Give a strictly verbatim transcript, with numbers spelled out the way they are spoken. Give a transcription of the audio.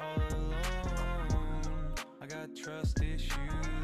all alone. I got trust issues.